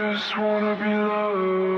just wanna be loved.